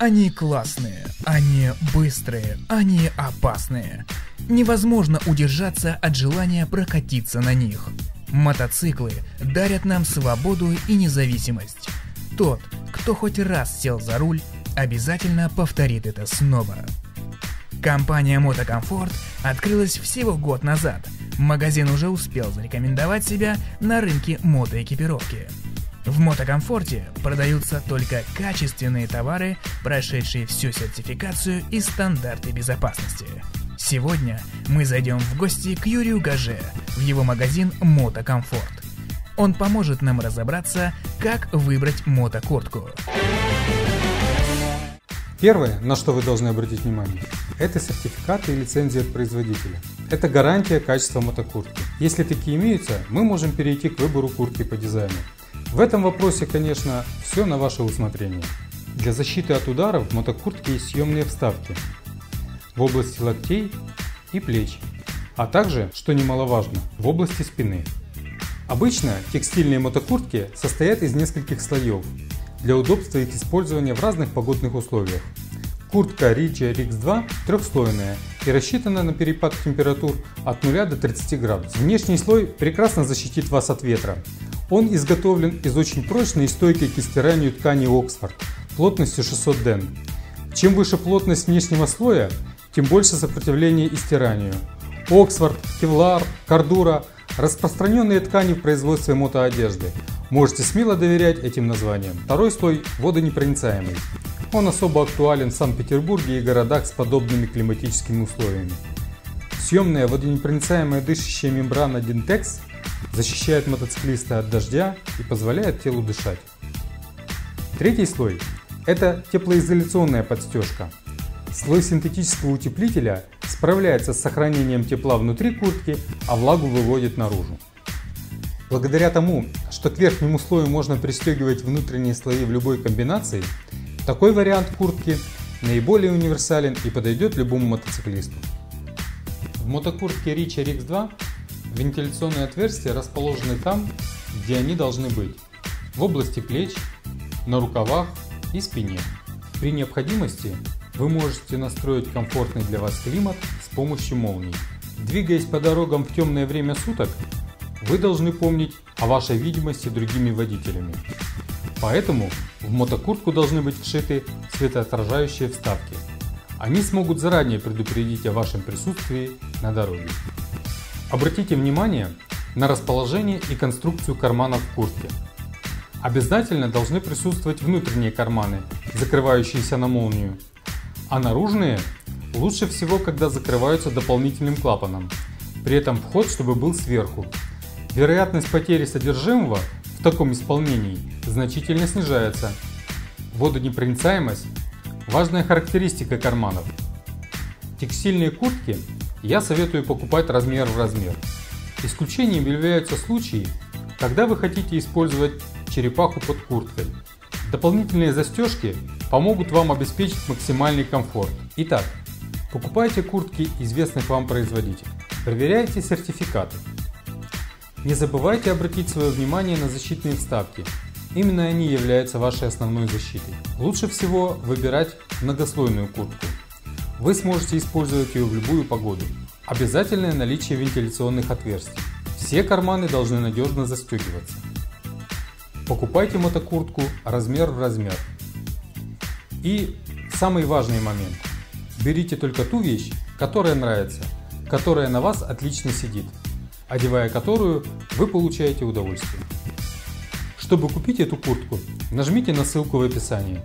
Они классные, они быстрые, они опасные. Невозможно удержаться от желания прокатиться на них. Мотоциклы дарят нам свободу и независимость. Тот, кто хоть раз сел за руль, обязательно повторит это снова. Компания Мотокомфорт открылась всего год назад. Магазин уже успел зарекомендовать себя на рынке мотоэкипировки. В Мотокомфорте продаются только качественные товары, прошедшие всю сертификацию и стандарты безопасности. Сегодня мы зайдем в гости к Юрию Гаже в его магазин Мотокомфорт. Он поможет нам разобраться, как выбрать мотокуртку. Первое, на что вы должны обратить внимание, это сертификаты и лицензии от производителя. Это гарантия качества мотокуртки. Если такие имеются, мы можем перейти к выбору куртки по дизайну. В этом вопросе, конечно, все на ваше усмотрение. Для защиты от ударов в мотокуртке есть съемные вставки в области локтей и плеч, а также, что немаловажно, в области спины. Обычно текстильные мотокуртки состоят из нескольких слоев для удобства их использования в разных погодных условиях. Куртка Richa RIX2 трехслойная и рассчитана на перепад температур от 0 до 30 градусов. Внешний слой прекрасно защитит вас от ветра. Он изготовлен из очень прочной и стойкой к стиранию ткани Оксфорд плотностью 600 ден. Чем выше плотность внешнего слоя, тем больше сопротивление и стиранию. Оксфорд, Кевлар, Кордура – распространенные ткани в производстве мотоодежды. Можете смело доверять этим названиям. Второй слой – водонепроницаемый. Он особо актуален в Санкт-Петербурге и городах с подобными климатическими условиями. Съемная водонепроницаемая дышащая мембрана Dintex защищает мотоциклиста от дождя и позволяет телу дышать. Третий слой – это теплоизоляционная подстежка. Слой синтетического утеплителя справляется с сохранением тепла внутри куртки, а влагу выводит наружу. Благодаря тому, что к верхнему слою можно пристегивать внутренние слои в любой комбинации, такой вариант куртки наиболее универсален и подойдет любому мотоциклисту. В мотокуртке Richa RIX2 вентиляционные отверстия расположены там, где они должны быть – в области плеч, на рукавах и спине. При необходимости вы можете настроить комфортный для вас климат с помощью молний. Двигаясь по дорогам в темное время суток, вы должны помнить о вашей видимости другими водителями. Поэтому в мотокуртку должны быть вшиты светоотражающие вставки. Они смогут заранее предупредить о вашем присутствии на дороге. Обратите внимание на расположение и конструкцию карманов куртки. Обязательно должны присутствовать внутренние карманы, закрывающиеся на молнию, а наружные лучше всего, когда закрываются дополнительным клапаном, при этом вход, чтобы был сверху. Вероятность потери содержимого в таком исполнении значительно снижается. Водонепроницаемость – важная характеристика карманов. Текстильные куртки я советую покупать размер в размер. Исключением являются случаи, когда вы хотите использовать черепаху под курткой. Дополнительные застежки помогут вам обеспечить максимальный комфорт. Итак, покупайте куртки известных вам производителей. Проверяйте сертификаты. Не забывайте обратить свое внимание на защитные вставки. Именно они являются вашей основной защитой. Лучше всего выбирать многослойную куртку. Вы сможете использовать ее в любую погоду. Обязательное наличие вентиляционных отверстий. Все карманы должны надежно застегиваться. Покупайте мотокуртку размер в размер. И самый важный момент. Берите только ту вещь, которая нравится, которая на вас отлично сидит, одевая которую вы получаете удовольствие. Чтобы купить эту куртку, нажмите на ссылку в описании.